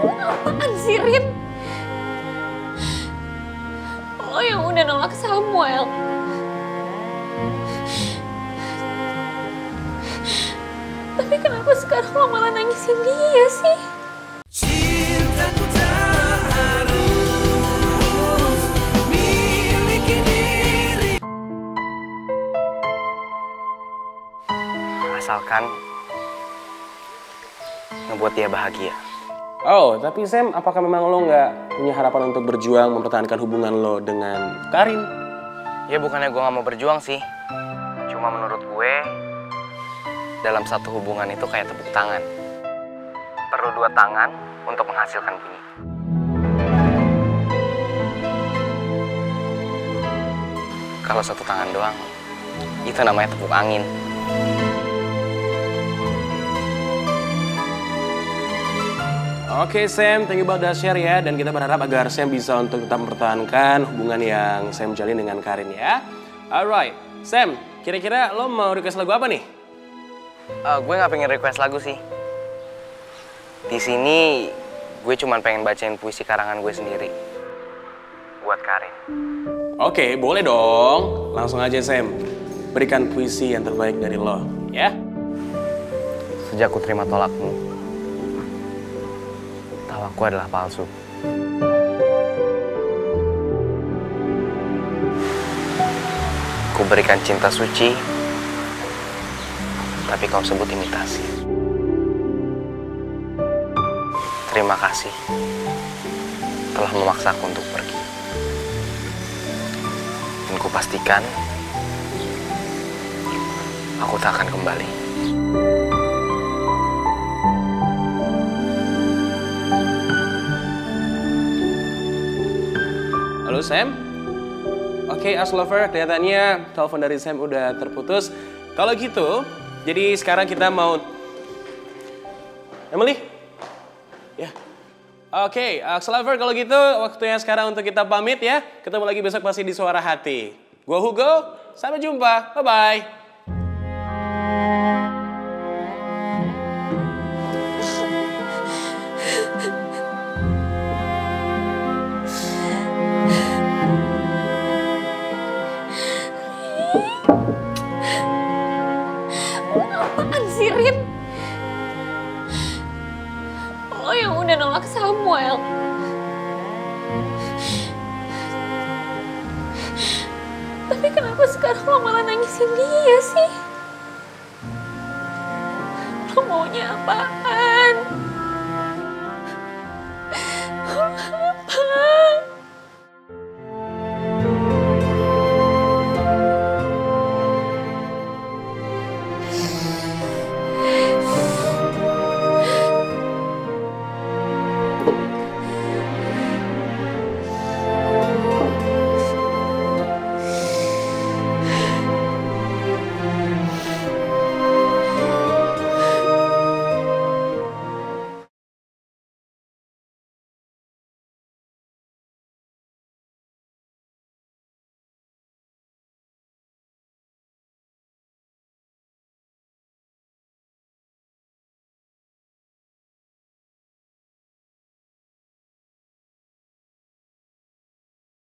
Apaan sih, Rin? Lo yang udah nolak Samuel. Tapi kenapa sekarang lo malah nangisin dia sih? Cintaku tak harus memiliki diri. Asalkan ngebuat dia bahagia. Oh, tapi Sam, apakah memang lo nggak punya harapan untuk berjuang mempertahankan hubungan lo dengan Karin? Ya, bukannya gue nggak mau berjuang sih. Cuma menurut gue, dalam satu hubungan itu kayak tepuk tangan. Perlu dua tangan untuk menghasilkan bunyi. Kalau satu tangan doang, itu namanya tepuk angin. Oke Sam, thank you banget udah share ya. Dan kita berharap agar Sam bisa untuk tetap mempertahankan hubungan yang Sam jalin dengan Karin ya. Alright, Sam, kira-kira lo mau request lagu apa nih? Gue gak pengen request lagu sih. Di sini gue cuma pengen bacain puisi karangan gue sendiri buat Karin. Oke, boleh dong. Langsung aja Sam, berikan puisi yang terbaik dari lo ya. Sejak ku terima tolakmu, aku adalah palsu. Ku berikan cinta suci, tapi kau sebut imitasi. Terima kasih telah memaksaku untuk pergi. Dan ku pastikan aku tak akan kembali. Halo Sam, oke Axelover, kelihatannya telepon dari Sam udah terputus. Kalau gitu, jadi sekarang kita mau Emily, ya. Oke Axelover, kalau gitu waktunya sekarang untuk kita pamit ya. Ketemu lagi besok pasti di Suara Hati. Gua Hugo, sampai jumpa, bye bye. Lo yang udah nolak Samuel. Tapi kenapa sekarang lo malah nangisin dia sih? Lo maunya apaan?